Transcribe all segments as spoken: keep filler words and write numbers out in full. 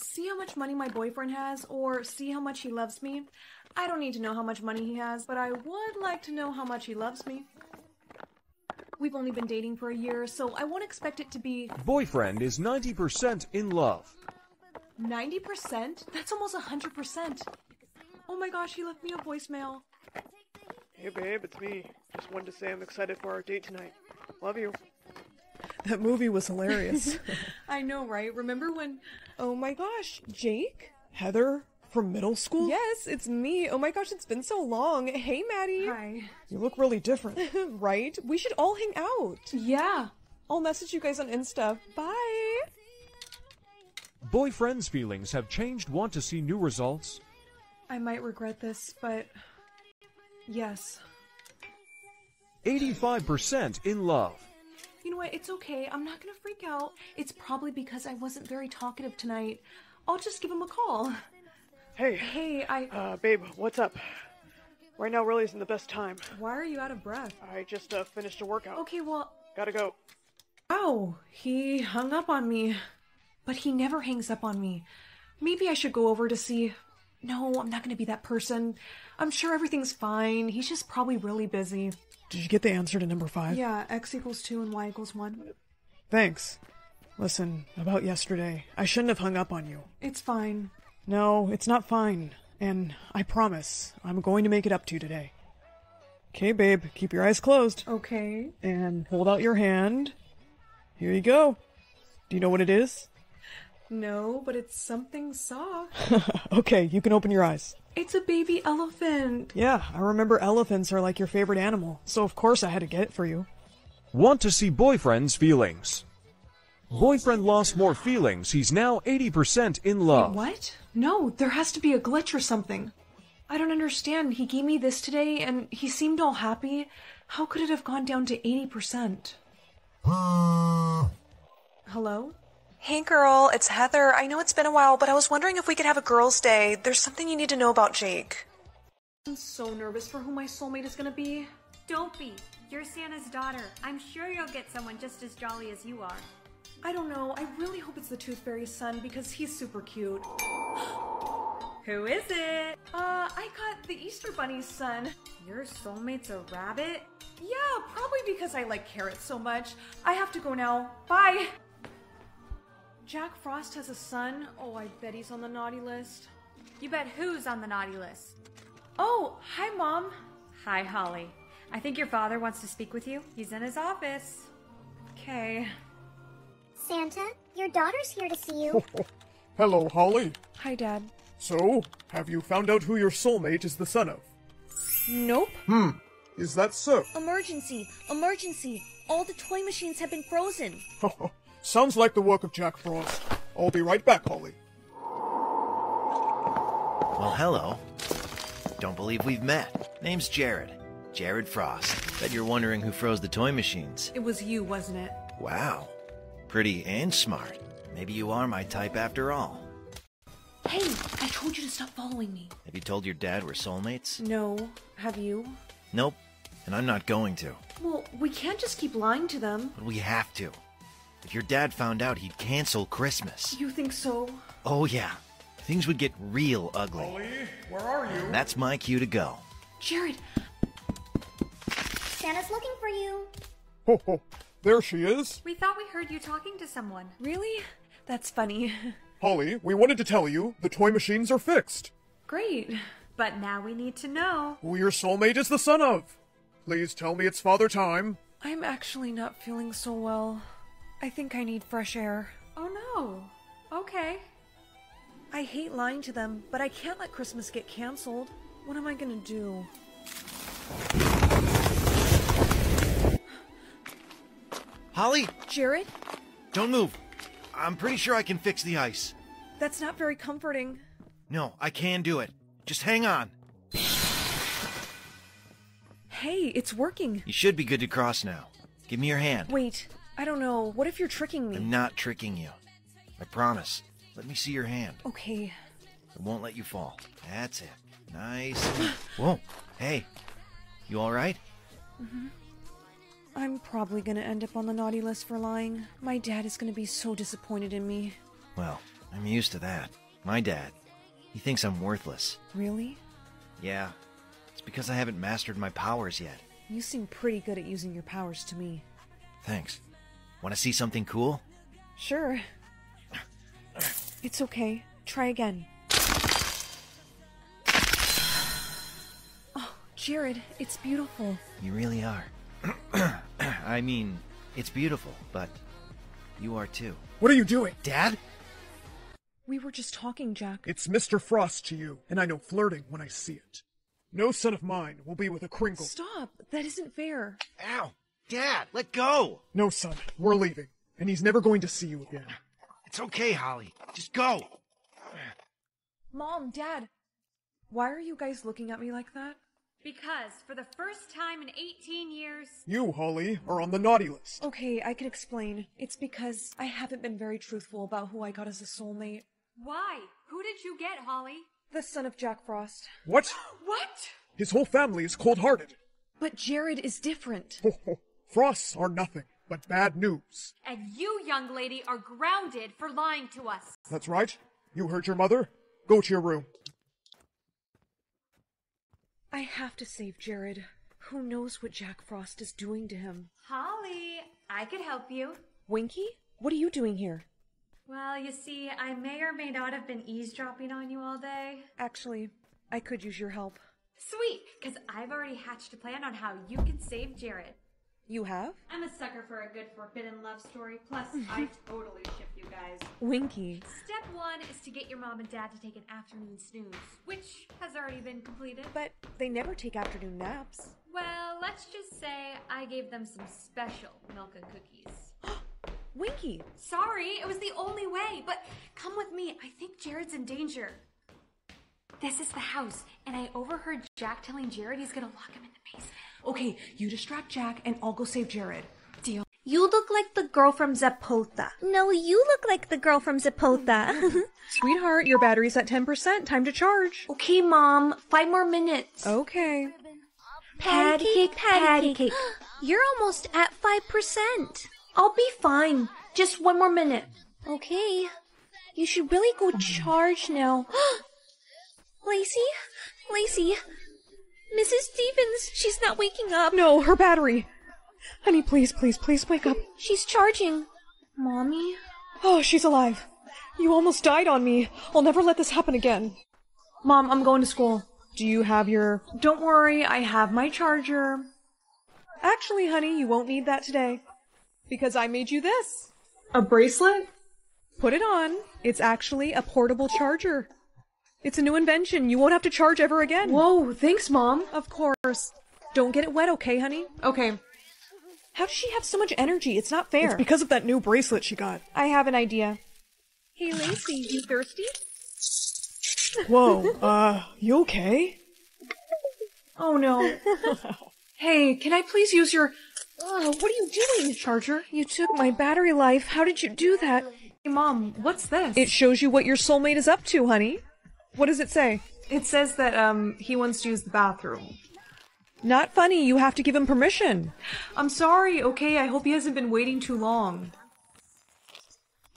see how much money my boyfriend has, or see how much he loves me. I don't need to know how much money he has, but I would like to know how much he loves me. We've only been dating for a year, so I won't expect it to be... Boyfriend is ninety percent in love. ninety percent? That's almost one hundred percent. Oh my gosh, he left me a voicemail. Hey babe, it's me. Just wanted to say I'm excited for our date tonight. Love you. That movie was hilarious. I know, right? Remember when... Oh my gosh, Jake? Heather? From middle school? Yes, it's me. Oh my gosh, it's been so long. Hey, Maddie. Hi. You look really different. Right? We should all hang out. Yeah. I'll message you guys on Insta. Bye. Boyfriend's feelings have changed. Want to see new results? I might regret this, but... Yes. eighty-five percent in love. You know what? It's okay. I'm not going to freak out. It's probably because I wasn't very talkative tonight. I'll just give him a call. Hey. Hey, I... Uh, babe, what's up? Right now really isn't the best time. Why are you out of breath? I just, uh, finished a workout. Okay, well... Gotta go. Oh, he hung up on me. But he never hangs up on me. Maybe I should go over to see... No, I'm not gonna be that person. I'm sure everything's fine. He's just probably really busy. Did you get the answer to number five? Yeah, x equals two and y equals one. Thanks. Listen, about yesterday, I shouldn't have hung up on you. It's fine. No, it's not fine, and I promise I'm going to make it up to you today. Okay, babe, keep your eyes closed. Okay. And hold out your hand. Here you go. Do you know what it is? No, but it's something soft. Okay, you can open your eyes. It's a baby elephant. Yeah, I remember elephants are like your favorite animal, so of course I had to get it for you. Want to see boyfriend's feelings? Boyfriend lost more feelings. He's now eighty percent in love. Wait, what? No, there has to be a glitch or something. I don't understand. He gave me this today and he seemed all happy. How could it have gone down to eighty percent? Hello? Hey girl, it's Heather. I know it's been a while, but I was wondering if we could have a girls' day. There's something you need to know about Jake. I'm so nervous for who my soulmate is gonna be. Don't be. You're Santa's daughter. I'm sure you'll get someone just as jolly as you are. I don't know. I really hope it's the Tooth Fairy's son because he's super cute. Who is it? Uh, I got the Easter Bunny's son. Your soulmate's a rabbit? Yeah, probably because I like carrots so much. I have to go now. Bye! Jack Frost has a son? Oh, I bet he's on the naughty list. You bet who's on the naughty list? Oh, hi, Mom. Hi, Holly. I think your father wants to speak with you. He's in his office. Okay. Santa, your daughter's here to see you. Hello, Holly. Hi, Dad. So, have you found out who your soulmate is the son of? Nope. Hmm. Is that so? Emergency! Emergency! All the toy machines have been frozen. Sounds like the work of Jack Frost. I'll be right back, Holly. Well, hello. Don't believe we've met. Name's Jared. Jared Frost. Bet you're wondering who froze the toy machines. It was you, wasn't it? Wow. Pretty and smart. Maybe you are my type after all. Hey, I told you to stop following me. Have you told your dad we're soulmates? No. Have you? Nope. And I'm not going to. Well, we can't just keep lying to them. But we have to. If your dad found out, he'd cancel Christmas. You think so? Oh, yeah. Things would get real ugly. Holly, where are you? And that's my cue to go. Jared! Santa's looking for you. Ho, ho. There she is. We thought we heard you talking to someone. Really? That's funny. Holly, we wanted to tell you the toy machines are fixed. Great. But now we need to know who your soulmate is the son of. Please tell me it's father time. I'm actually not feeling so well. I think I need fresh air. Oh no. Okay. I hate lying to them, but I can't let Christmas get canceled. What am I gonna do? Holly? Jared? Don't move. I'm pretty sure I can fix the ice. That's not very comforting. No, I can do it. Just hang on. Hey, it's working. You should be good to cross now. Give me your hand. Wait, I don't know. What if you're tricking me? I'm not tricking you. I promise. Let me see your hand. Okay. I won't let you fall. That's it. Nice. Whoa. Hey. You all right? Mm-hmm. I'm probably gonna end up on the naughty list for lying. My dad is gonna be so disappointed in me. Well, I'm used to that. My dad. He thinks I'm worthless. Really? Yeah. It's because I haven't mastered my powers yet. You seem pretty good at using your powers to me. Thanks. Want to see something cool? Sure. It's okay. Try again. Oh, Jared, it's beautiful. You really are. I mean, it's beautiful, but you are too. What are you doing? Dad? We were just talking, Jack. It's Mister Frost to you, and I know flirting when I see it. No son of mine will be with a Kringle. Stop! That isn't fair. Ow! Dad, let go! No, son. We're leaving, and he's never going to see you again. It's okay, Holly. Just go! Mom, Dad, why are you guys looking at me like that? Because, for the first time in eighteen years... You, Holly, are on the naughty list. Okay, I can explain. It's because I haven't been very truthful about who I got as a soulmate. Why? Who did you get, Holly? The son of Jack Frost. What? What? His whole family is cold-hearted. But Jared is different. Ho, ho. Frosts are nothing but bad news. And you, young lady, are grounded for lying to us. That's right. You heard your mother. Go to your room. I have to save Jared. Who knows what Jack Frost is doing to him? Holly, I could help you. Winky? What are you doing here? Well, you see, I may or may not have been eavesdropping on you all day. Actually, I could use your help. Sweet, because I've already hatched a plan on how you can save Jared. You have? I'm a sucker for a good forbidden love story, plus I totally ship you guys. Winky. Step one is to get your mom and dad to take an afternoon snooze, which has already been completed. But they never take afternoon naps. Well, let's just say I gave them some special milk and cookies. Winky! Sorry, it was the only way, but come with me. I think Jared's in danger. This is the house, and I overheard Jack telling Jared he's gonna lock him in the basement. Okay, you distract Jack, and I'll go save Jared. Deal. You look like the girl from Zapota. No, you look like the girl from Zapota. Sweetheart, your battery's at ten percent. Time to charge. Okay, Mom. Five more minutes. Okay. Patty cake, patty cake. You're almost at five percent. I'll be fine. Just one more minute. Okay. You should really go charge now. Lacey? Lacey? Missus Stevens, she's not waking up. No, her battery. Honey, please, please, please wake up. She's charging. Mommy? Oh, she's alive. You almost died on me. I'll never let this happen again. Mom, I'm going to school. Do you have your... Don't worry, I have my charger. Actually, honey, you won't need that today. Because I made you this. A bracelet? Put it on. It's actually a portable charger. It's a new invention. You won't have to charge ever again. Whoa, thanks, Mom. Of course. Don't get it wet, okay, honey? Okay. How does she have so much energy? It's not fair. It's because of that new bracelet she got. I have an idea. Hey, Lacey, you thirsty? Whoa, uh, you okay? Oh, no. Hey, can I please use your... Oh, what are you doing, Charger? You took my battery life. How did you do that? Hey, Mom, what's this? It shows you what your soulmate is up to, honey. What does it say? It says that, um, he wants to use the bathroom. Not funny. You have to give him permission. I'm sorry, okay? I hope he hasn't been waiting too long.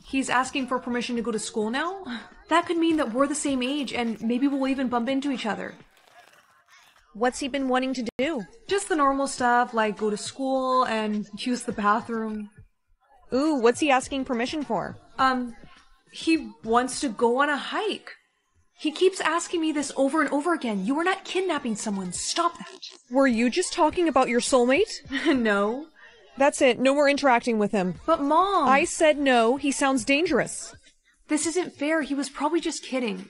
He's asking for permission to go to school now? That could mean that we're the same age, and maybe we'll even bump into each other. What's he been wanting to do? Just the normal stuff, like go to school and use the bathroom. Ooh, what's he asking permission for? Um, he wants to go on a hike. He keeps asking me this over and over again. You are not kidnapping someone. Stop that. Were you just talking about your soulmate? No. That's it. No more interacting with him. But Mom... I said no. He sounds dangerous. This isn't fair. He was probably just kidding.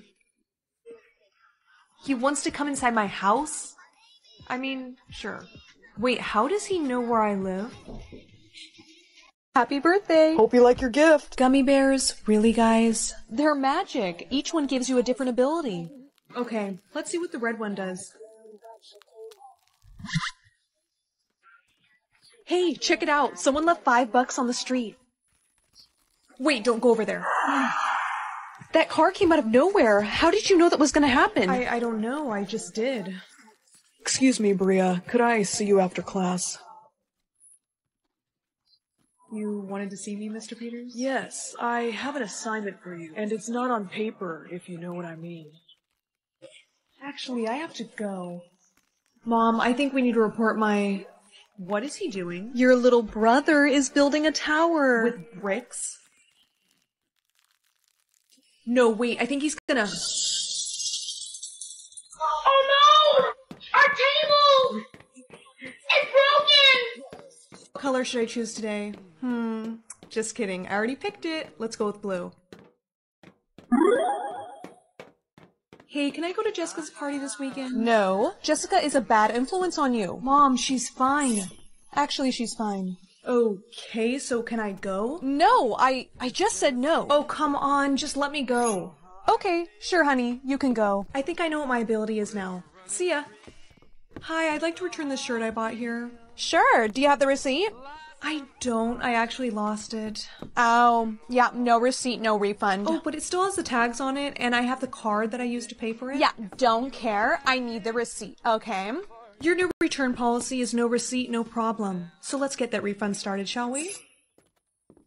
He wants to come inside my house? I mean, sure. Wait, how does he know where I live? Happy birthday! Hope you like your gift! Gummy bears, really guys? They're magic. Each one gives you a different ability. Okay, let's see what the red one does. Hey, check it out! Someone left five bucks on the street. Wait, don't go over there. That car came out of nowhere. How did you know that was going to happen? I, I don't know. I just did. Excuse me, Bria. Could I see you after class? You wanted to see me, Mister Peters? Yes, I have an assignment for you, and it's not on paper, if you know what I mean. Actually, I have to go. Mom, I think we need to report my... What is he doing? Your little brother is building a tower. With bricks? No, wait, I think he's gonna... Oh no! Our table! It's broken! What color should I choose today? Hmm, just kidding. I already picked it. Let's go with blue. Hey, can I go to Jessica's party this weekend? No. Jessica is a bad influence on you. Mom, she's fine. Actually, she's fine. Okay, so can I go? No, I, I just said no. Oh, come on. Just let me go. Okay, sure, honey. You can go. I think I know what my ability is now. See ya. Hi, I'd like to return this shirt I bought here. Sure. Do you have the receipt? I don't. I actually lost it. Oh, yeah, no receipt, no refund. Oh, but it still has the tags on it, and I have the card that I used to pay for it. Yeah, don't care. I need the receipt, okay? Your new return policy is no receipt, no problem. So let's get that refund started, shall we?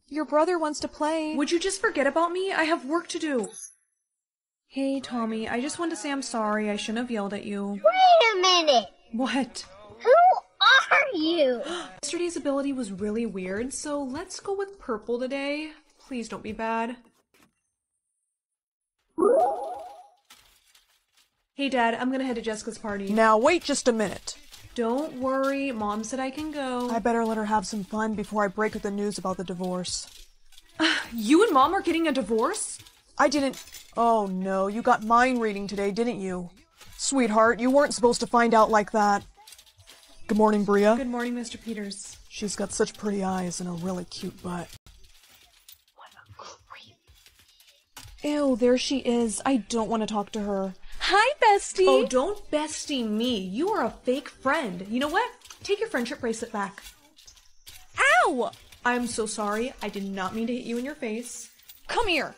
Your brother wants to play. Would you just forget about me? I have work to do. Hey, Tommy, I just wanted to say I'm sorry. I shouldn't have yelled at you. Wait a minute! What? Who are you? Yesterday's ability was really weird, so let's go with purple today. Please don't be bad. Hey, Dad, I'm gonna head to Jessica's party. Now wait just a minute. Don't worry, Mom said I can go. I better let her have some fun before I break her the news about the divorce. Uh, you and Mom are getting a divorce? I didn't... Oh no, you got mind reading today, didn't you? Sweetheart, you weren't supposed to find out like that. Good morning, Bria. Good morning, Mister Peters. She's got such pretty eyes and a really cute butt. What a creep. Ew, there she is. I don't want to talk to her. Hi, bestie. Oh, don't bestie me. You are a fake friend. You know what? Take your friendship bracelet back. Ow! I'm so sorry. I did not mean to hit you in your face. Come here.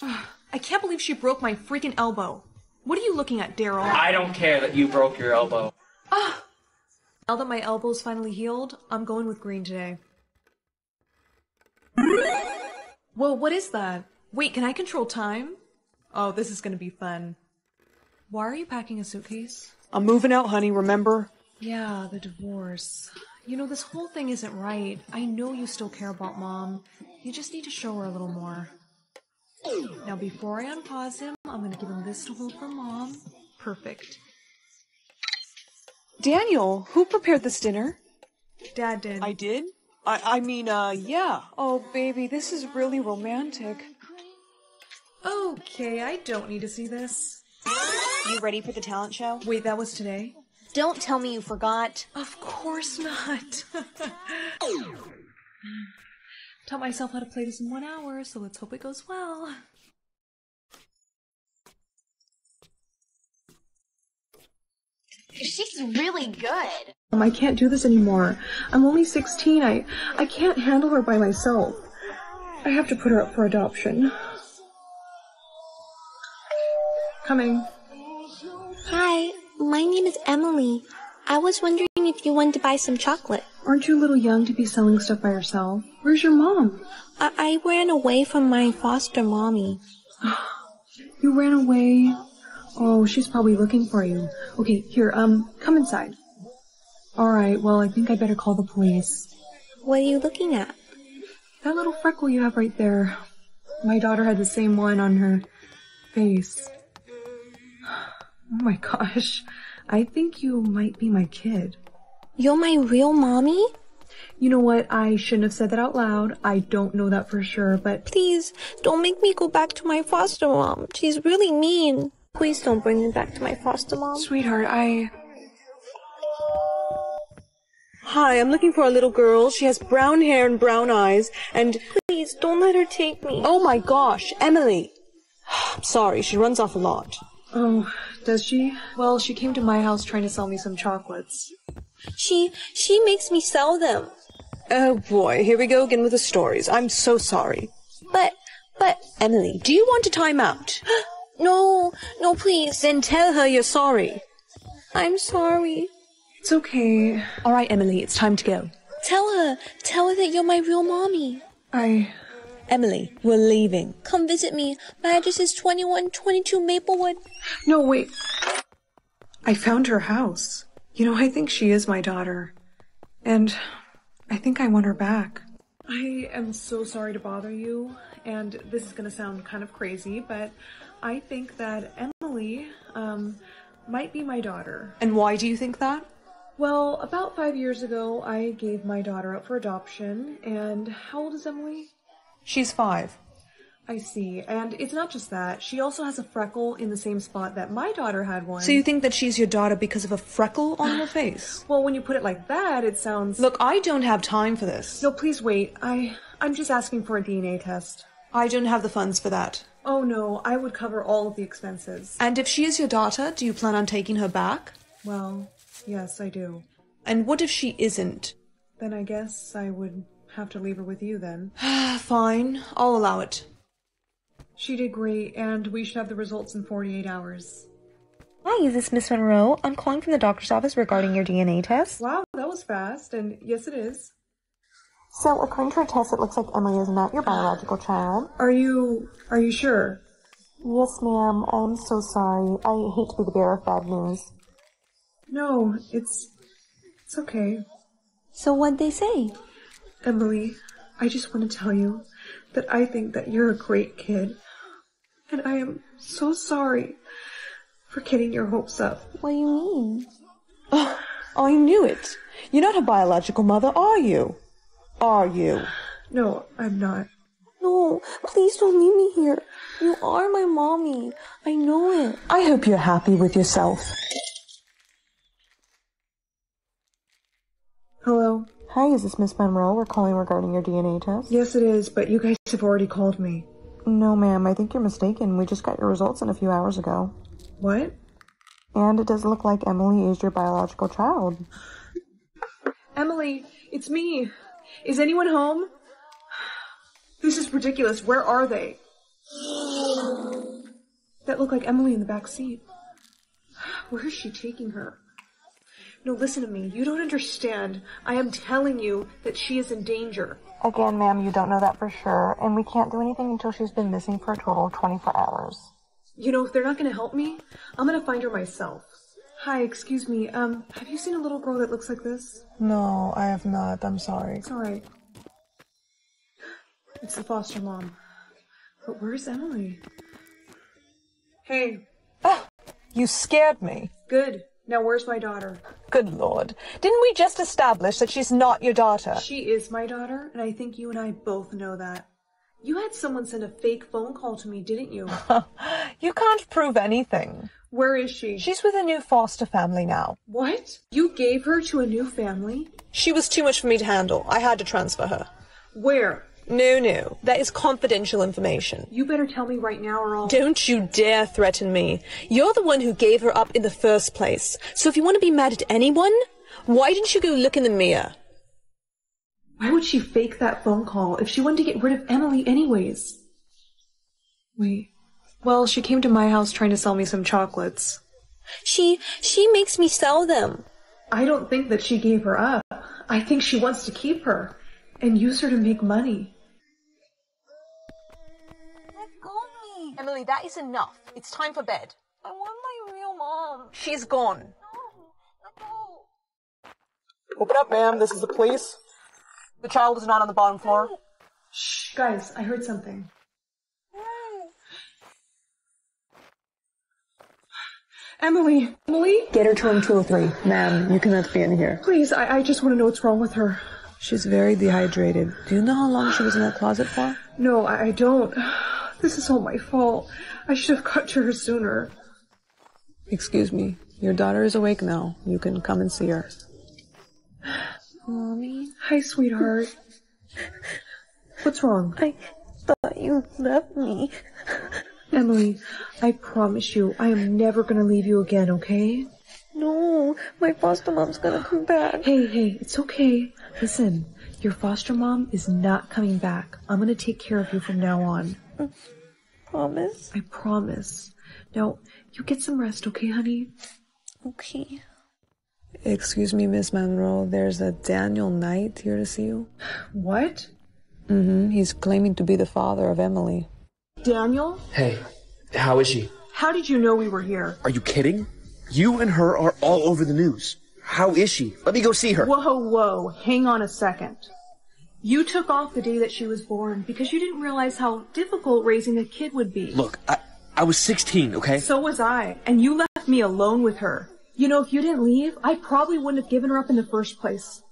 I can't believe she broke my freaking elbow. What are you looking at, Daryl? I don't care that you broke your elbow. Ah! Now that my elbow's finally healed, I'm going with green today. Whoa, what is that? Wait, can I control time? Oh, this is gonna be fun. Why are you packing a suitcase? I'm moving out, honey, remember? Yeah, the divorce. You know, this whole thing isn't right. I know you still care about Mom. You just need to show her a little more. Now, before I unpause him, I'm gonna give him this to hold for Mom. Perfect. Daniel, who prepared this dinner? Dad did. I did? I, I mean, uh, yeah. Oh, baby, this is really romantic. Okay, I don't need to see this. You ready for the talent show? Wait, that was today? Don't tell me you forgot. Of course not. Taught myself how to play this in one hour, so let's hope it goes well. She's really good. Um, I can't do this anymore. I'm only sixteen. I, I can't handle her by myself. I have to put her up for adoption. Coming. Hi, my name is Emily. I was wondering if you wanted to buy some chocolate. Aren't you a little young to be selling stuff by yourself? Where's your mom? I, I ran away from my foster mommy. You ran away... Oh, she's probably looking for you. Okay, here, um, come inside. Alright, well, I think I better call the police. What are you looking at? That little freckle you have right there. My daughter had the same one on her face. Oh my gosh, I think you might be my kid. You're my real mommy? You know what, I shouldn't have said that out loud. I don't know that for sure, but... Please, don't make me go back to my foster mom. She's really mean. Please don't bring me back to my foster mom. Sweetheart, I... Hi, I'm looking for a little girl. She has brown hair and brown eyes, and... Please, don't let her take me. Oh my gosh, Emily. I'm sorry, she runs off a lot. Oh, does she? Well, she came to my house trying to sell me some chocolates. She... she makes me sell them. Oh boy, here we go again with the stories. I'm so sorry. But... but... Emily, do you want to time out? No, no, please. Then tell her you're sorry. I'm sorry. It's okay. All right, Emily, it's time to go. Tell her. Tell her that you're my real mommy. I... Emily, we're leaving. Come visit me. My address is twenty-one twenty-two Maplewood. No, wait. I found her house. You know, I think she is my daughter. And I think I want her back. I am so sorry to bother you. And this is going to sound kind of crazy, but I think that Emily um, might be my daughter. And why do you think that? Well, about five years ago, I gave my daughter up for adoption. And how old is Emily? She's five. I see. And it's not just that. She also has a freckle in the same spot that my daughter had one. So you think that she's your daughter because of a freckle on her face? Well, when you put it like that, it sounds... Look, I don't have time for this. No, please wait. I, I'm just asking for a D N A test. I don't have the funds for that. Oh, no. I would cover all of the expenses. And if she is your daughter, do you plan on taking her back? Well... yes, I do. And what if she isn't? Then I guess I would have to leave her with you then. Fine, I'll allow it. She did great, and we should have the results in forty-eight hours. Hi, is this Miss Monroe? I'm calling from the doctor's office regarding your D N A test. Wow, that was fast, and yes it is. So, according to our test, it looks like Emily is not your biological child. Are you... are you sure? Yes, ma'am. I'm so sorry. I hate to be the bearer of bad news. No, it's... it's okay. So what'd they say? Emily, I just want to tell you that I think that you're a great kid. And I am so sorry for getting your hopes up. What do you mean? Oh, I knew it. You're not a biological mother, are you? Are you? No, I'm not. No, please don't leave me here. You are my mommy. I know it. I hope you're happy with yourself. Hello? Hi, is this Miss Monroe? We're calling regarding your D N A test. Yes, it is, but you guys have already called me. No, ma'am. I think you're mistaken. We just got your results in a few hours ago. What? And it does look like Emily is your biological child. Emily, it's me. Is anyone home? This is ridiculous. Where are they? That looked like Emily in the back seat. Where is she taking her? No, listen to me. You don't understand. I am telling you that she is in danger. Again, ma'am, you don't know that for sure, and we can't do anything until she's been missing for a total of twenty-four hours. You know, if they're not going to help me, I'm going to find her myself. Hi, excuse me. Um, have you seen a little girl that looks like this? No, I have not. I'm sorry. It's all right. It's the foster mom. But where's Emily? Hey. Ah, you scared me. Good. Now, where's my daughter? Good Lord. Didn't we just establish that she's not your daughter? She is my daughter, and I think you and I both know that. You had someone send a fake phone call to me, didn't you? You can't prove anything. Where is she? She's with a new foster family now. What? You gave her to a new family? She was too much for me to handle. I had to transfer her. Where? No, no. That is confidential information. You better tell me right now or I'll... Don't you dare threaten me. You're the one who gave her up in the first place. So if you want to be mad at anyone, why didn't you go look in the mirror? Why would she fake that phone call if she wanted to get rid of Emily anyways? Wait. Well, she came to my house trying to sell me some chocolates. She... she makes me sell them. I don't think that she gave her up. I think she wants to keep her and use her to make money. Emily, that is enough. It's time for bed. I want my real mom. She's gone. No, no. Open up, ma'am. This is the police. The child is not on the bottom floor. Shh, guys, I heard something. Emily! Emily? Get her to room two oh three. Ma'am, you cannot be in here. Please, I, I just want to know what's wrong with her. She's very dehydrated. Do you know how long she was in that closet for? No, I don't. This is all my fault. I should have got to her sooner. Excuse me. Your daughter is awake now. You can come and see her. Mommy? Hi, sweetheart. What's wrong? I thought you loved me. Emily, I promise you, I am never going to leave you again, okay? No, my foster mom's going to come back. Hey, hey, it's okay. Listen, your foster mom is not coming back. I'm going to take care of you from now on. Promise? I promise. Now, you get some rest, okay, honey? Okay. Excuse me, Miss Monroe, there's a Daniel Knight here to see you. What? Mm-hmm. He's claiming to be the father of Emily. Daniel? Hey, how is she? How did you know we were here? Are you kidding? You and her are all over the news. How is she? Let me go see her. Whoa, whoa. Hang on a second. You took off the day that she was born because you didn't realize how difficult raising a kid would be. Look, I, I was sixteen, okay? So was I, and you left me alone with her. You know, if you didn't leave, I probably wouldn't have given her up in the first place.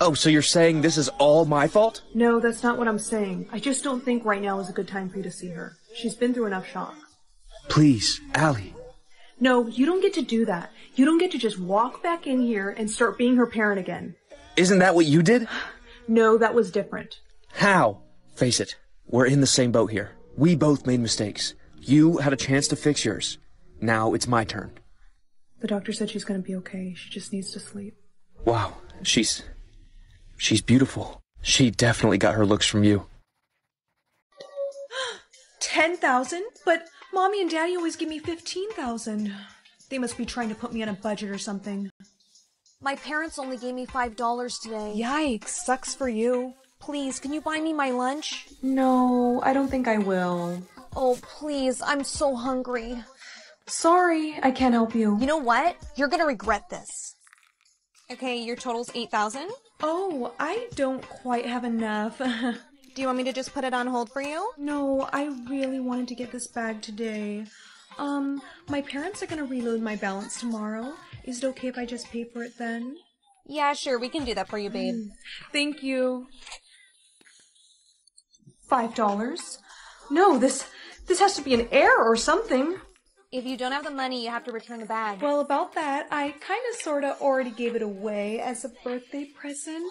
Oh, so you're saying this is all my fault? No, that's not what I'm saying. I just don't think right now is a good time for you to see her. She's been through enough shock. Please, Allie. No, you don't get to do that. You don't get to just walk back in here and start being her parent again. Isn't that what you did? No, that was different. How? Face it, we're in the same boat here. We both made mistakes. You had a chance to fix yours. Now it's my turn. The doctor said she's going to be okay. She just needs to sleep. Wow. She's... She's beautiful. She definitely got her looks from you. ten thousand? But Mommy and Daddy always give me fifteen thousand. They must be trying to put me on a budget or something. My parents only gave me five dollars today. Yikes. Sucks for you. Please, can you buy me my lunch? No, I don't think I will. Oh, please. I'm so hungry. Sorry, I can't help you. You know what? You're gonna regret this. Okay, your total's eight thousand. Oh, I don't quite have enough. Do you want me to just put it on hold for you? No, I really wanted to get this bag today. Um, my parents are gonna reload my balance tomorrow. Is it okay if I just pay for it then? Yeah, sure, we can do that for you, babe. Mm, thank you. Five dollars? No, this, this has to be an error or something. If you don't have the money, you have to return the bag. Well, about that, I kind of sort of already gave it away as a birthday present.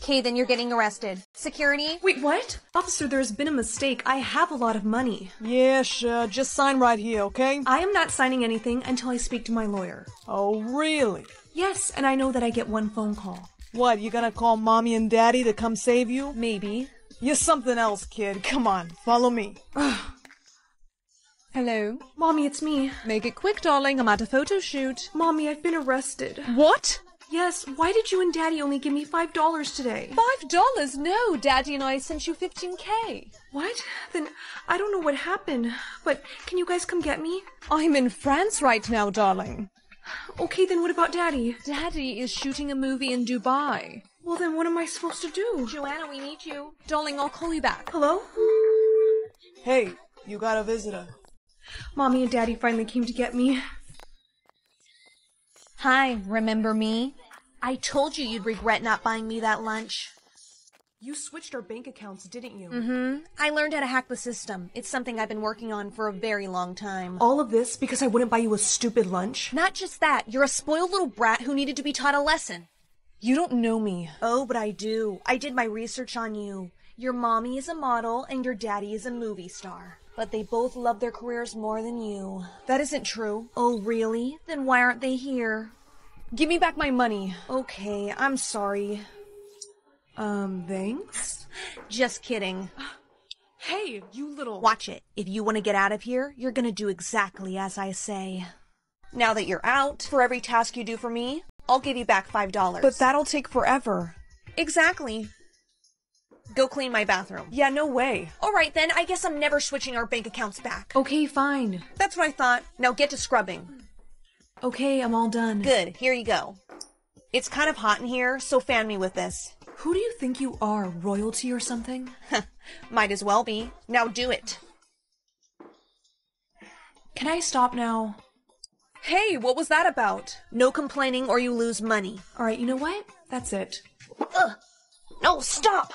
Okay, then you're getting arrested. Security? Wait, what? Officer, there's been a mistake. I have a lot of money. Yeah, sure. Just sign right here, okay? I am not signing anything until I speak to my lawyer. Oh, really? Yes, and I know that I get one phone call. What, you gonna call Mommy and Daddy to come save you? Maybe. You're something else, kid. Come on, follow me. Hello? Mommy, it's me. Make it quick, darling. I'm at a photo shoot. Mommy, I've been arrested. What? Yes, why did you and Daddy only give me five dollars today? five dollars? No, Daddy and I sent you fifteen K. What? Then I don't know what happened, but can you guys come get me? I'm in France right now, darling. Okay, then what about Daddy? Daddy is shooting a movie in Dubai. Well, then what am I supposed to do? Joanna, we need you. Darling, I'll call you back. Hello? Hey, you got a visitor. Mommy and Daddy finally came to get me. Hi, remember me? I told you you'd regret not buying me that lunch. You switched our bank accounts, didn't you? Mm-hmm. I learned how to hack the system. It's something I've been working on for a very long time. All of this because I wouldn't buy you a stupid lunch? Not just that. You're a spoiled little brat who needed to be taught a lesson. You don't know me. Oh, but I do. I did my research on you. Your mommy is a model and your daddy is a movie star. But they both love their careers more than you. That isn't true. Oh, really? Then why aren't they here? Give me back my money. Okay, I'm sorry. Um, thanks? Just kidding. Hey, you little... Watch it. If you want to get out of here, you're going to do exactly as I say. Now that you're out, for every task you do for me, I'll give you back five dollars. But that'll take forever. Exactly. Go clean my bathroom. Yeah, no way. All right, then. I guess I'm never switching our bank accounts back. Okay, fine. That's what I thought. Now get to scrubbing. Okay, I'm all done. Good. Here you go. It's kind of hot in here, so fan me with this. Who do you think you are, royalty or something? Might as well be. Now do it. Can I stop now? Hey, what was that about? No complaining or you lose money. All right, you know what? That's it. Ugh. No, stop!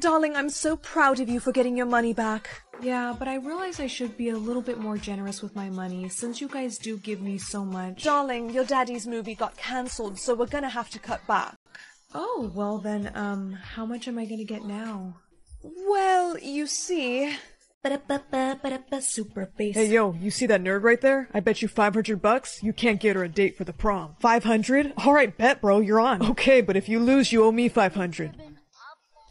Darling, I'm so proud of you for getting your money back. Yeah, but I realize I should be a little bit more generous with my money, since you guys do give me so much. Darling, your daddy's movie got cancelled, so we're gonna have to cut back. Oh, well then, um, how much am I gonna get now? Well, you see... Ba-da-ba-ba, ba-da-ba, super bass. Hey, yo, you see that nerd right there? I bet you five hundred bucks you can't get her a date for the prom. five hundred? Alright, bet, bro, you're on. Okay, but if you lose, you owe me five hundred.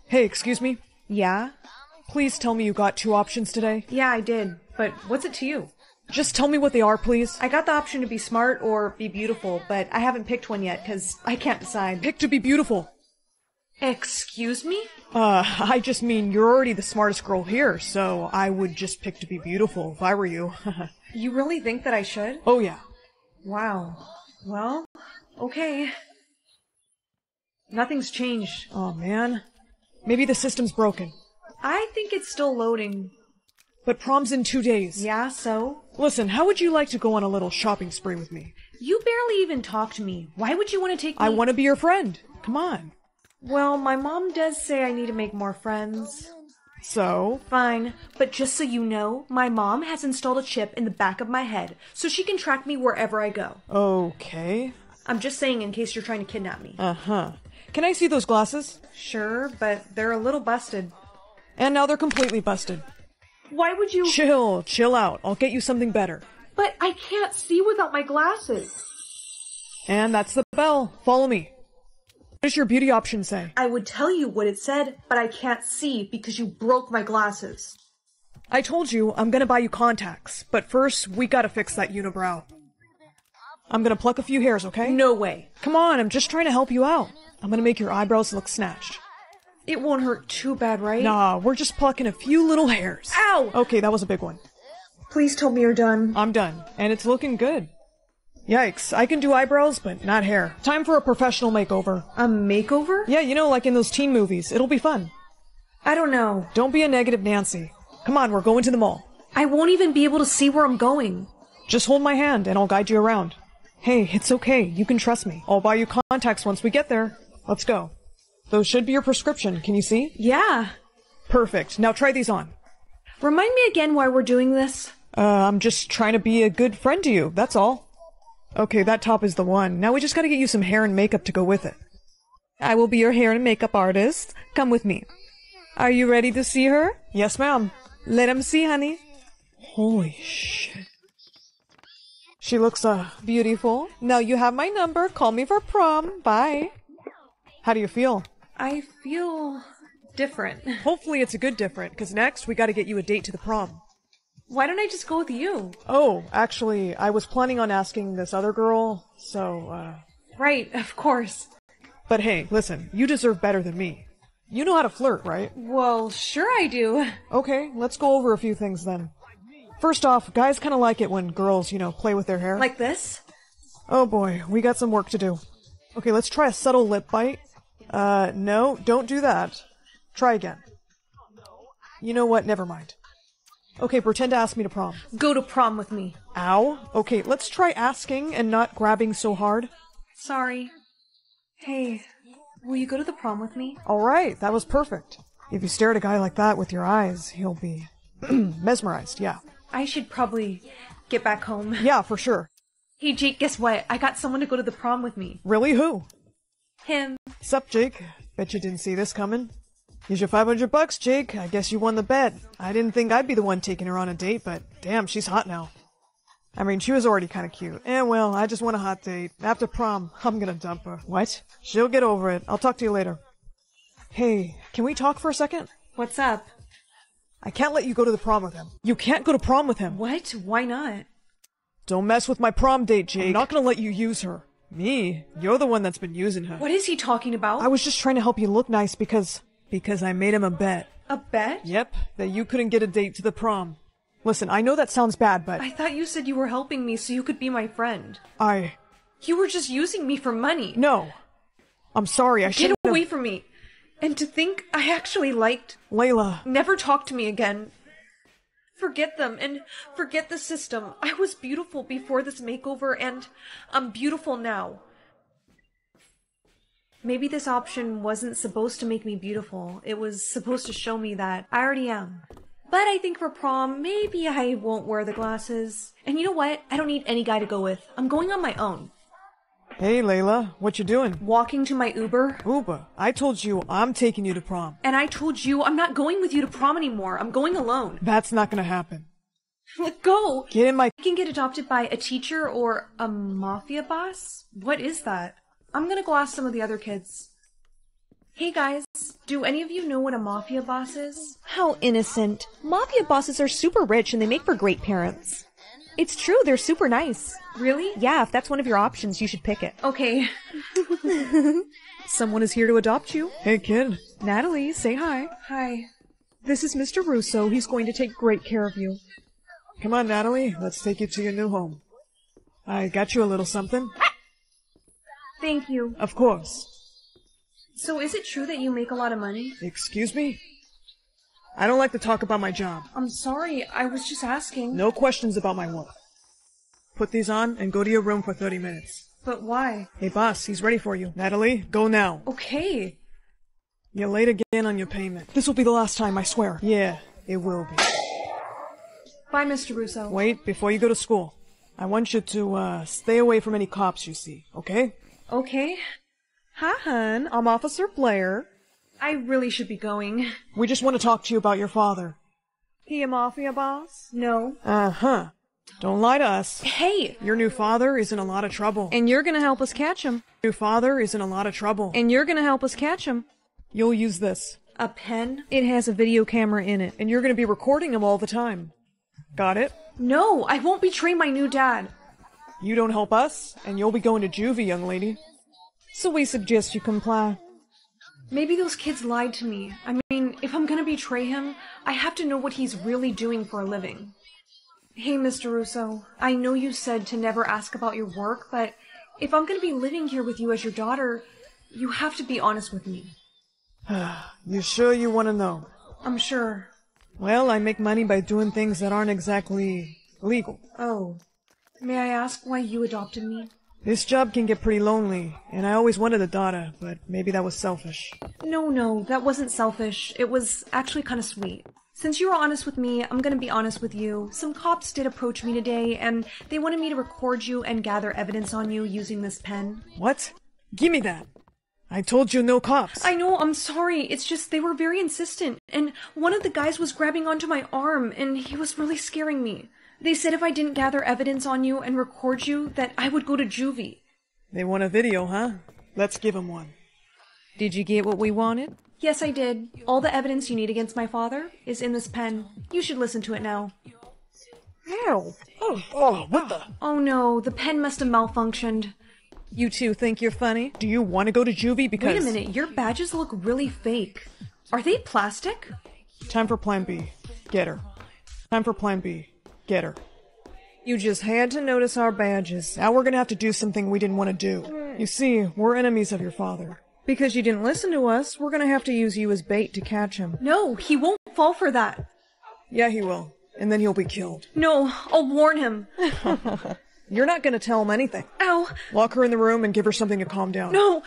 Hey, excuse me? Yeah? Please tell me you got two options today. Yeah, I did. But what's it to you? Just tell me what they are, please. I got the option to be smart or be beautiful, but I haven't picked one yet because I can't decide. Pick to be beautiful. Excuse me? Uh, I just mean you're already the smartest girl here, so I would just pick to be beautiful if I were you. You really think that I should? Oh, yeah. Wow. Well, okay. Nothing's changed. Oh, man. Maybe the system's broken. I think it's still loading. But prom's in two days. Yeah, so? Listen, how would you like to go on a little shopping spree with me? You barely even talk to me. Why would you want to take me? I want to be your friend. Come on. Well, my mom does say I need to make more friends. So? Fine. But just so you know, my mom has installed a chip in the back of my head, so she can track me wherever I go. Okay. I'm just saying in case you're trying to kidnap me. Uh-huh. Can I see those glasses? Sure, but they're a little busted. And now they're completely busted. Why would you— Chill, chill out. I'll get you something better. But I can't see without my glasses. And that's the bell. Follow me. What does your beauty option say? I would tell you what it said, but I can't see because you broke my glasses. I told you I'm gonna buy you contacts, but first we gotta fix that unibrow. I'm gonna pluck a few hairs, okay? No way. Come on, I'm just trying to help you out. I'm gonna make your eyebrows look snatched. It won't hurt too bad, right? Nah, we're just plucking a few little hairs. Ow! Okay, that was a big one. Please tell me you're done. I'm done, and it's looking good. Yikes, I can do eyebrows, but not hair. Time for a professional makeover. A makeover? Yeah, you know, like in those teen movies. It'll be fun. I don't know. Don't be a negative Nancy. Come on, we're going to the mall. I won't even be able to see where I'm going. Just hold my hand, and I'll guide you around. Hey, it's okay. You can trust me. I'll buy you contacts once we get there. Let's go. Those should be your prescription. Can you see? Yeah. Perfect. Now try these on. Remind me again why we're doing this. Uh, I'm just trying to be a good friend to you. That's all. Okay, that top is the one. Now we just gotta get you some hair and makeup to go with it. I will be your hair and makeup artist. Come with me. Are you ready to see her? Yes, ma'am. Let him see, honey. Holy shit. She looks, uh, beautiful. Now you have my number. Call me for prom. Bye. How do you feel? I feel different. Hopefully it's a good different, because next we gotta get you a date to the prom. Why don't I just go with you? Oh, actually, I was planning on asking this other girl, so, uh... Right, of course. But hey, listen, you deserve better than me. You know how to flirt, right? Well, sure I do. Okay, let's go over a few things then. First off, guys kind of like it when girls, you know, play with their hair. Like this? Oh boy, we got some work to do. Okay, let's try a subtle lip bite. Uh, no, don't do that. Try again. You know what? Never mind. Okay, pretend to ask me to prom. Go to prom with me. Ow. Okay, let's try asking and not grabbing so hard. Sorry. Hey, will you go to the prom with me? All right, that was perfect. If you stare at a guy like that with your eyes, he'll be mesmerized, yeah. I should probably get back home. Yeah, for sure. Hey, Jake, guess what? I got someone to go to the prom with me. Really? Who? Him. Sup, Jake? Bet you didn't see this coming. Here's your five hundred bucks, Jake. I guess you won the bet. I didn't think I'd be the one taking her on a date, but damn, she's hot now. I mean, she was already kind of cute. Eh, well, I just want a hot date. After prom, I'm gonna dump her. What? She'll get over it. I'll talk to you later. Hey, can we talk for a second? What's up? I can't let you go to the prom with him. You can't go to prom with him. What? Why not? Don't mess with my prom date, Jake. I'm not gonna let you use her. Me? You're the one that's been using her. What is he talking about? I was just trying to help you look nice because... Because I made him a bet. A bet? Yep, that you couldn't get a date to the prom. Listen, I know that sounds bad, but... I thought you said you were helping me so you could be my friend. I... You were just using me for money. No. I'm sorry, I shouldn't have... Get away from me. And to think I actually liked... Layla. Never talk to me again. Forget them and forget the system. I was beautiful before this makeover and I'm beautiful now. Maybe this option wasn't supposed to make me beautiful. It was supposed to show me that I already am. But I think for prom, maybe I won't wear the glasses. And you know what? I don't need any guy to go with. I'm going on my own. Hey, Layla. What you doing? Walking to my Uber. Uber? I told you I'm taking you to prom. And I told you I'm not going with you to prom anymore. I'm going alone. That's not gonna happen. Let go! Get in my- I can get adopted by a teacher or a mafia boss? What is that? I'm gonna go ask some of the other kids. Hey guys, do any of you know what a mafia boss is? How innocent. Mafia bosses are super rich and they make for great parents. It's true. They're super nice. Really? Yeah, if that's one of your options, you should pick it. Okay. Someone is here to adopt you. Hey, kid. Natalie, say hi. Hi. This is Mister Russo. He's going to take great care of you. Come on, Natalie. Let's take you to your new home. I got you a little something. Thank you. Of course. So is it true that you make a lot of money? Excuse me? I don't like to talk about my job. I'm sorry, I was just asking. No questions about my work. Put these on and go to your room for thirty minutes. But why? Hey boss, he's ready for you. Natalie, go now. Okay. You're late again on your payment. This will be the last time, I swear. Yeah, it will be. Bye, Mister Russo. Wait, before you go to school, I want you to, uh, stay away from any cops you see, okay? Okay. Hi, hon. I'm Officer Blair. I really should be going. We just want to talk to you about your father. He a mafia boss? No. Uh-huh. Don't lie to us. Hey! Your new father is in a lot of trouble. And you're gonna help us catch him. Your father is in a lot of trouble. And you're gonna help us catch him. You'll use this. A pen? It has a video camera in it. And you're gonna be recording him all the time. Got it? No, I won't betray my new dad. You don't help us, and you'll be going to juvie, young lady. So we suggest you comply. Maybe those kids lied to me. I mean, if I'm gonna betray him, I have to know what he's really doing for a living. Hey, Mister Russo, I know you said to never ask about your work, but if I'm gonna be living here with you as your daughter, you have to be honest with me. You sure you want to know? I'm sure. Well, I make money by doing things that aren't exactly legal. Oh. May I ask why you adopted me? This job can get pretty lonely, and I always wanted a daughter, but maybe that was selfish. No, no, that wasn't selfish. It was actually kind of sweet. Since you were honest with me, I'm gonna be honest with you. Some cops did approach me today, and they wanted me to record you and gather evidence on you using this pen. What? Give me that! I told you no cops! I know, I'm sorry. It's just they were very insistent, and one of the guys was grabbing onto my arm, and he was really scaring me. They said if I didn't gather evidence on you and record you, that I would go to juvie. They want a video, huh? Let's give them one. Did you get what we wanted? Yes, I did. All the evidence you need against my father is in this pen. You should listen to it now. Ow! Oh, oh, what the? Oh no, the pen must have malfunctioned. You two think you're funny? Do you want to go to juvie because— Wait a minute, your badges look really fake. Are they plastic? Time for plan B. Get her. Time for plan B. Get her. You just had to notice our badges. Now we're gonna have to do something we didn't want to do. You see, we're enemies of your father. Because you didn't listen to us, we're gonna have to use you as bait to catch him. No, he won't fall for that. Yeah, he will. And then he'll be killed. No, I'll warn him. You're not gonna tell him anything. Ow. Lock her in the room and give her something to calm down. No!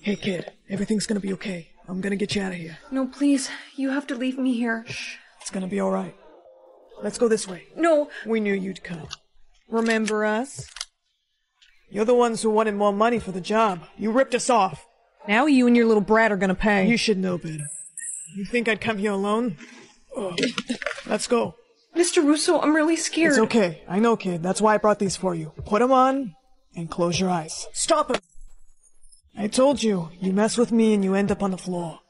Hey, kid. Everything's gonna be okay. I'm gonna get you out of here. No, please. You have to leave me here. Shh. It's gonna be alright. Let's go this way. No. We knew you'd come. Remember us? You're the ones who wanted more money for the job. You ripped us off. Now you and your little brat are gonna pay. You should know better. You think I'd come here alone? Oh. Let's go. Mister Russo, I'm really scared. It's okay. I know, kid. That's why I brought these for you. Put them on and close your eyes. Stop it! I told you, you mess with me and you end up on the floor.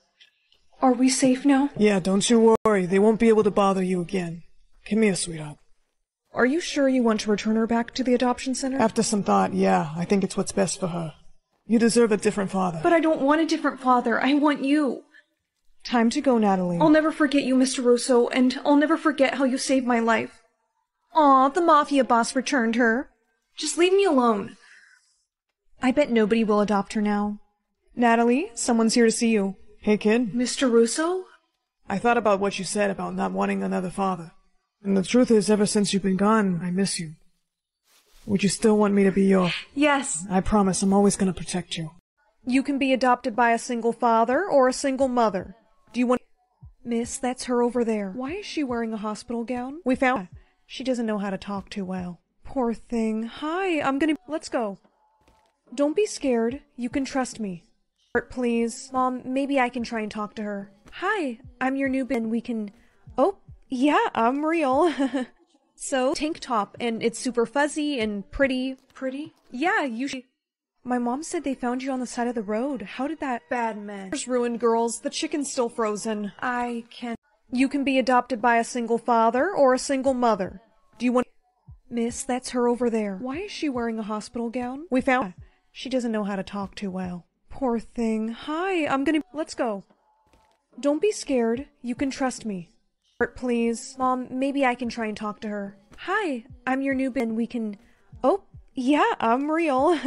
Are we safe now? Yeah, don't you worry. They won't be able to bother you again. Come here, sweetheart. Are you sure you want to return her back to the adoption center? After some thought, yeah. I think it's what's best for her. You deserve a different father. But I don't want a different father. I want you. Time to go, Natalie. I'll never forget you, Mister Russo, and I'll never forget how you saved my life. Aw, the mafia boss returned her. Just leave me alone. I bet nobody will adopt her now. Natalie, someone's here to see you. Hey, kid. Mister Russo? I thought about what you said about not wanting another father. And the truth is, ever since you've been gone, I miss you. Would you still want me to be your— Yes. I promise I'm always going to protect you. You can be adopted by a single father or a single mother. Do you want— Miss, that's her over there. Why is she wearing a hospital gown? We found— She doesn't know how to talk too well. Poor thing. Hi, I'm gonna— Let's go. Don't be scared. You can trust me. Bert, please. Mom, maybe I can try and talk to her. Hi, I'm your new bin. We can— Oh. Yeah, I'm real. So, tank top, and it's super fuzzy and pretty. Pretty? Yeah, you should. My mom said they found you on the side of the road. How did that— Bad man. Ruined girls. The chicken's still frozen. I can— You can be adopted by a single father or a single mother. Do you want— Miss, that's her over there. Why is she wearing a hospital gown? We found- She doesn't know how to talk too well. Poor thing. Hi, I'm gonna- Let's go. Don't be scared. You can trust me. Please. Mom, maybe I can try and talk to her. Hi, I'm your new bin. We can- Oh, yeah, I'm real.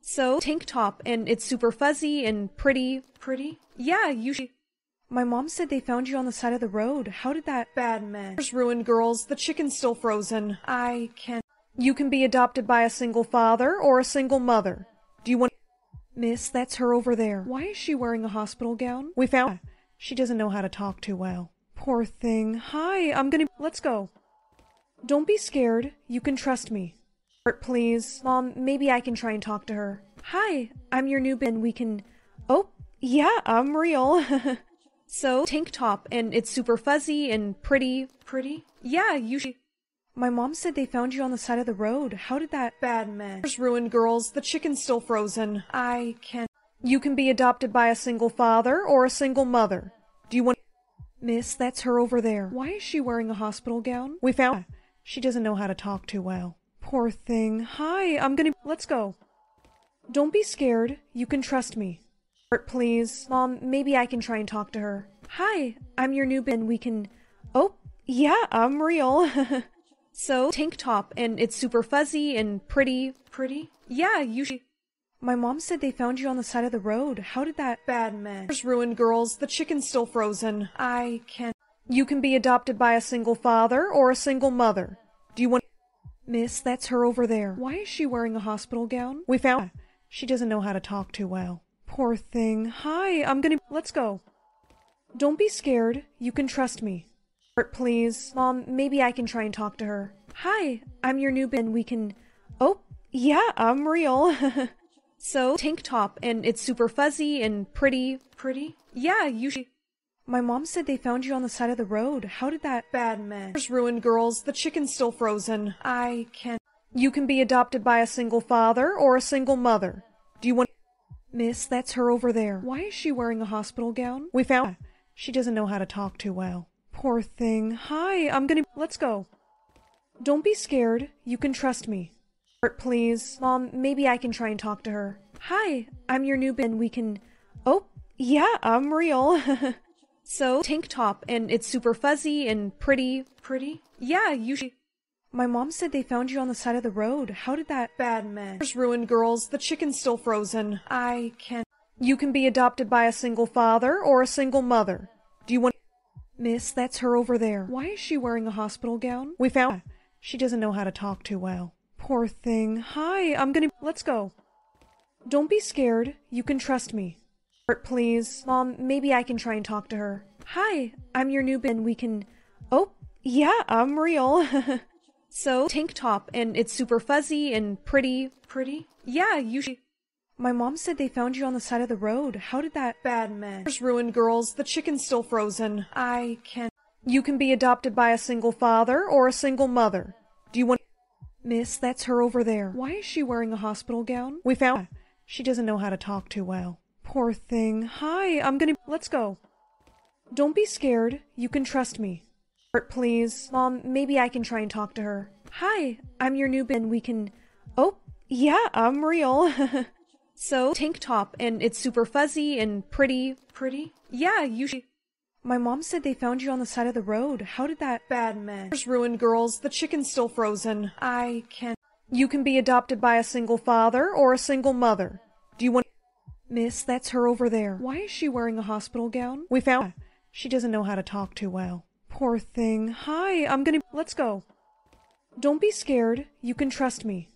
So, tank top, and it's super fuzzy and pretty. Pretty? Yeah, you should- My mom said they found you on the side of the road. How did that- Bad man. There's ruined girls. The chicken's still frozen. I can- You can be adopted by a single father or a single mother. Do you want- Miss, that's her over there. Why is she wearing a hospital gown? We found- She doesn't know how to talk too well. Poor thing. Hi, I'm gonna- Let's go. Don't be scared. You can trust me. Please. Mom, maybe I can try and talk to her. Hi, I'm your new bin. We can- Oh, yeah, I'm real. So, tank top, and it's super fuzzy and pretty. Pretty? Yeah, you should- My mom said they found you on the side of the road. How did that- Bad man. There's ruined girls. The chicken's still frozen. I can- You can be adopted by a single father or a single mother. Do you want- Miss, that's her over there. Why is she wearing a hospital gown? We found- She doesn't know how to talk too well. Poor thing. Hi, I'm gonna- Let's go. Don't be scared. You can trust me. Please. Mom, maybe I can try and talk to her. Hi, I'm your new bin. We can- Oh, yeah, I'm real. So, tank top, and it's super fuzzy and pretty. Pretty? Yeah, you should- My mom said they found you on the side of the road. How did that- Bad man. There's ruined girls. The chicken's still frozen. I can- You can be adopted by a single father or a single mother. Do you want- Miss, that's her over there. Why is she wearing a hospital gown? We found- She doesn't know how to talk too well. Poor thing. Hi, I'm gonna- Let's go. Don't be scared. You can trust me. Please. Mom, maybe I can try and talk to her. Hi, I'm your new bin. We can- Oh, yeah, I'm real. So, tank top, and it's super fuzzy and pretty. Pretty? Yeah, you should- My mom said they found you on the side of the road. How did that- Bad man. There's ruined girls. The chicken's still frozen. I can- You can be adopted by a single father or a single mother. Do you want- Miss, that's her over there. Why is she wearing a hospital gown? We found- She doesn't know how to talk too well. Poor thing. Hi, I'm gonna- Let's go. Don't be scared. You can trust me. Please. Mom, maybe I can try and talk to her. Hi, I'm your new bin. We can- Oh, yeah, I'm real. So, tank top, and it's super fuzzy and pretty. Pretty? Yeah, you should- My mom said they found you on the side of the road. How did that- Bad man. There's ruined girls. The chicken's still frozen. I can- You can be adopted by a single father or a single mother. Do you want- Miss, that's her over there. Why is she wearing a hospital gown? We found- She doesn't know how to talk too well. Poor thing. Hi, I'm gonna- Let's go. Don't be scared. You can trust me. Please. Mom, maybe I can try and talk to her. Hi, I'm your new bin. We can- Oh, yeah, I'm real. So, tank top, and it's super fuzzy and pretty. Pretty? Yeah, you should- My mom said they found you on the side of the road. How did that- Bad man. There's ruined girls. The chicken's still frozen. I can- You can be adopted by a single father or a single mother. Do you want- Miss, that's her over there. Why is she wearing a hospital gown? We found- She doesn't know how to talk too well. Poor thing. Hi, I'm gonna- Let's go. Don't be scared. You can trust me. Please. Mom, maybe I can try and talk to her. Hi, I'm your new bin. We can- Oh, yeah, I'm real. So, tank top, and it's super fuzzy and pretty. Pretty? Yeah, you should- My mom said they found you on the side of the road. How did that- Bad man. There's ruined girls. The chicken's still frozen. I can- You can be adopted by a single father or a single mother. Do you want- Miss, that's her over there. Why is she wearing a hospital gown? We found- She doesn't know how to talk too well. Poor thing. Hi, I'm gonna- Let's go. Don't be scared. You can trust me.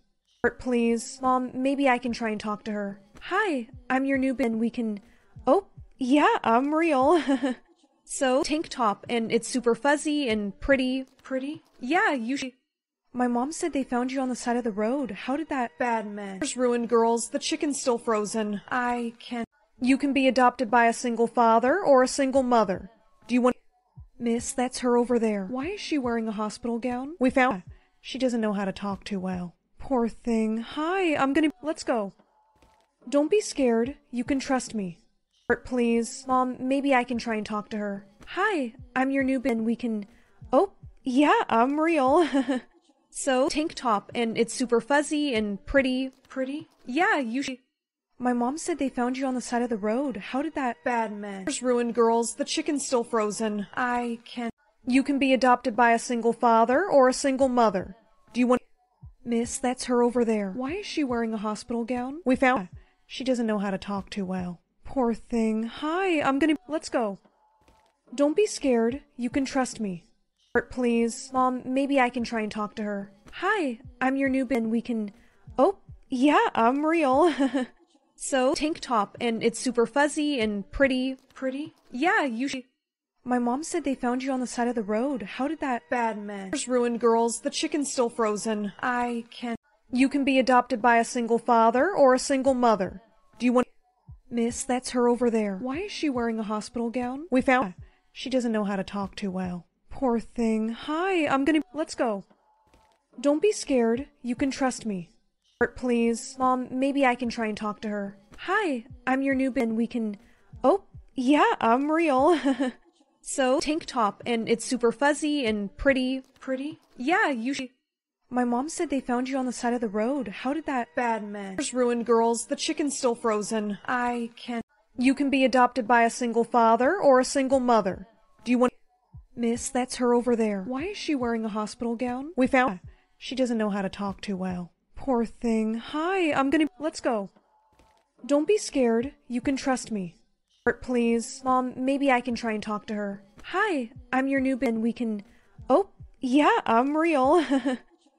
Please. Mom, maybe I can try and talk to her. Hi, I'm your new bin. We can- Oh, yeah, I'm real. So, tank top, and it's super fuzzy and pretty. Pretty? Yeah, you should- My mom said they found you on the side of the road. How did that- Bad man. There's ruined girls. The chicken's still frozen. I can- You can be adopted by a single father or a single mother. Do you want- Miss, that's her over there. Why is she wearing a hospital gown? We found- She doesn't know how to talk too well. Poor thing. Hi, I'm gonna- Let's go. Don't be scared. You can trust me. Please. Mom, maybe I can try and talk to her. Hi, I'm your new bin. We can- Oh, yeah, I'm real. So tank top, and it's super fuzzy and pretty. Pretty? Yeah, you should. My mom said they found you on the side of the road. How did that— Bad men. Ruined girls. The chicken's still frozen. I can't. You can be adopted by a single father or a single mother. Do you want— Miss, that's her over there. Why is she wearing a hospital gown? We found— She doesn't know how to talk too well. Poor thing. Hi, I'm gonna— Let's go. Don't be scared. You can trust me. Please. Mom, maybe I can try and talk to her. Hi, I'm your new bin. We can— Oh, yeah, I'm real. So, tank top, and it's super fuzzy and pretty. Pretty? Yeah, you should. My mom said they found you on the side of the road. How did that— Bad men. Ruined girls. The chicken's still frozen. I can't. You can be adopted by a single father or a single mother. Do you want— Miss, that's her over there. Why is she wearing a hospital gown? We found— She doesn't know how to talk too well. Poor thing. Hi, I'm gonna— Let's go. Don't be scared. You can trust me. Please. Mom, maybe I can try and talk to her. Hi, I'm your new bin. We can— Oh, yeah, I'm real. So, tank top, and it's super fuzzy and pretty. Pretty? Yeah, you should. My mom said they found you on the side of the road. How did that— Bad men. Ruined girls. The chicken's still frozen. I can't. You can be adopted by a single father or a single mother. Do you want— Miss, that's her over there. Why is she wearing a hospital gown? We found— She doesn't know how to talk too well. Poor thing. Hi, I'm gonna— Let's go. Don't be scared. You can trust me. Please. Mom, maybe I can try and talk to her. Hi, I'm your new bin. We can— Oh, yeah, I'm real.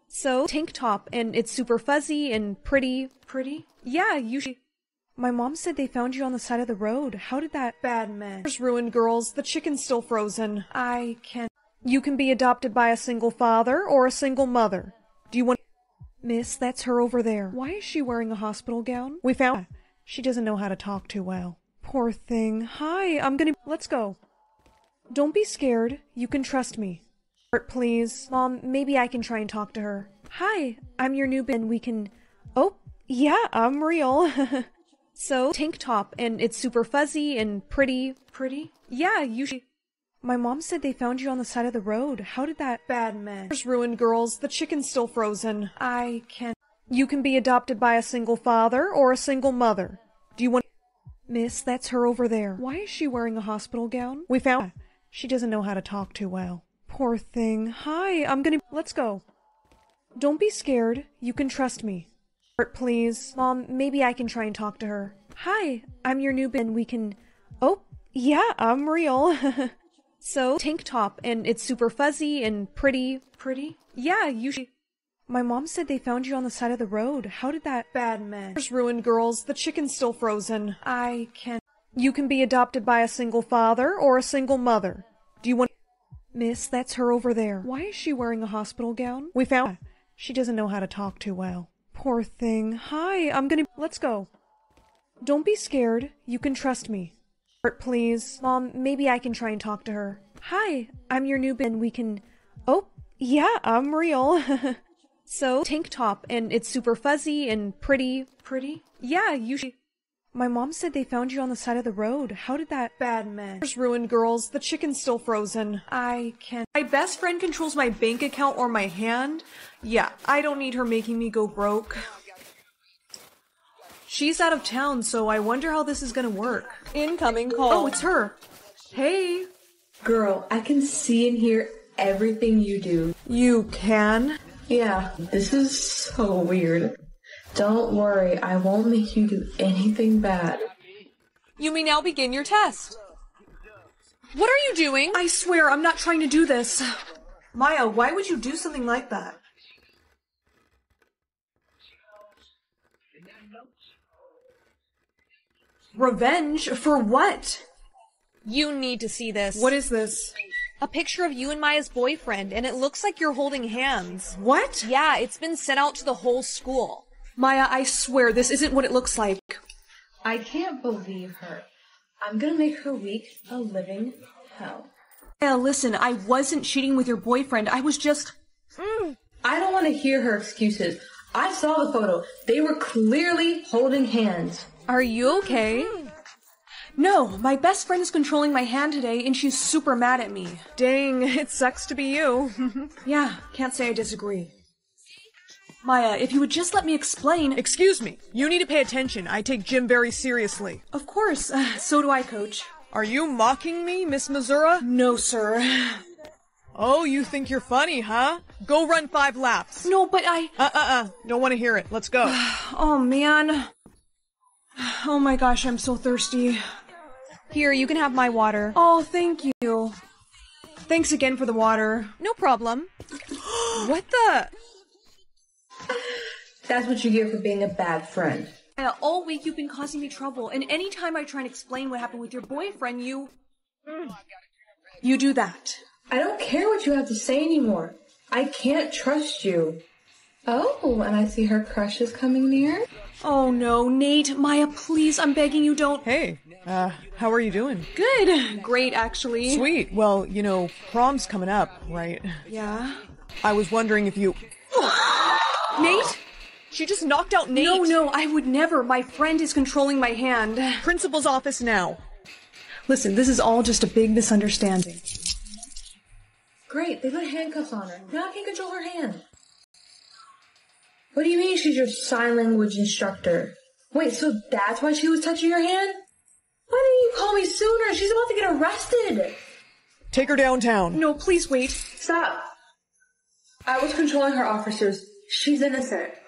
So, tank top, and it's super fuzzy and pretty. Pretty? Yeah, you should. My mom said they found you on the side of the road. How did that— Bad men. Ruined girls. The chicken's still frozen. I can't. You can be adopted by a single father or a single mother. Do you want— Miss, that's her over there. Why is she wearing a hospital gown? We found— She doesn't know how to talk too well. Poor thing. Hi, I'm gonna— Let's go. Don't be scared. You can trust me. Please. Mom, maybe I can try and talk to her. Hi, I'm your new bin. We can— Oh, yeah, I'm real. So, tank top, and it's super fuzzy and pretty. Pretty? Yeah, you should. My mom said they found you on the side of the road. How did that— Bad men. Ruined girls. The chicken's still frozen. I can't. You can be adopted by a single father or a single mother. Do you want— Miss, that's her over there. Why is she wearing a hospital gown? We found— She doesn't know how to talk too well. Poor thing. Hi, I'm gonna— Let's go. Don't be scared. You can trust me. Please. Mom, maybe I can try and talk to her. Hi, I'm your new bin. We can— Oh, yeah, I'm real. So, tank top, and it's super fuzzy and pretty. Pretty? Yeah, you should. My mom said they found you on the side of the road. How did that— Bad men. Ruined girls. The chicken's still frozen. I can't. You can be adopted by a single father or a single mother. Do you want— Miss, that's her over there. Why is she wearing a hospital gown? We found— She doesn't know how to talk too well. Poor thing. Hi, I'm gonna— Let's go. Don't be scared. You can trust me. Please. Mom, maybe I can try and talk to her. Hi, I'm your new bin. We can— Oh, yeah, I'm real. So, tank top, and it's super fuzzy and pretty. Pretty? Yeah, you should. My mom said they found you on the side of the road. How did that— Bad men. Ruined girls. The chicken's still frozen. I can't. My best friend controls my bank account or my hand. Yeah, I don't need her making me go broke. She's out of town, so I wonder how this is gonna work. Incoming call. Oh, it's her. Hey. Girl, I can see and hear everything you do. You can? Yeah, this is so weird. Don't worry, I won't make you do anything bad. You may now begin your test. What are you doing? I swear, I'm not trying to do this. Maya, why would you do something like that? Revenge? For what? You need to see this. What is this? A picture of you and Maya's boyfriend, and it looks like you're holding hands. What? Yeah, it's been sent out to the whole school. Maya, I swear, this isn't what it looks like. I can't believe her. I'm gonna make her week a living hell. Maya, listen, I wasn't cheating with your boyfriend. I was just... Mm. I don't want to hear her excuses. I saw the photo. They were clearly holding hands. Are you okay? Mm-hmm. No, my best friend is controlling my hand today, and she's super mad at me. Dang, it sucks to be you. Yeah, can't say I disagree. Maya, if you would just let me explain— Excuse me. You need to pay attention. I take gym very seriously. Of course. Uh, so do I, Coach. Are you mocking me, Miss Mizura? No, sir. Oh, you think you're funny, huh? Go run five laps. No, but I— Uh-uh-uh. Don't want to hear it. Let's go. Oh, man. Oh my gosh, I'm so thirsty. Here, you can have my water. Oh, thank you. Thanks again for the water. No problem. What the? That's what you get for being a bad friend. Uh, all week you've been causing me trouble, and any time I try and explain what happened with your boyfriend, you... Mm. You do that. I don't care what you have to say anymore. I can't trust you. Oh, and I see her crush is coming near. Oh no, Nate, Maya, please, I'm begging you, don't— Hey, uh, how are you doing? Good. Great, actually. Sweet. Well, you know, prom's coming up, right? Yeah. I was wondering if you— Nate? She just knocked out Nate. No, no, I would never. My friend is controlling my hand. Principal's office now. Listen, this is all just a big misunderstanding. Great, they put handcuffs on her. Now I can't control her hand. What do you mean she's your sign language instructor? Wait, so that's why she was touching your hand? Why didn't you call me sooner? She's about to get arrested. Take her downtown. No, please wait. Stop. I was controlling her officers. She's innocent.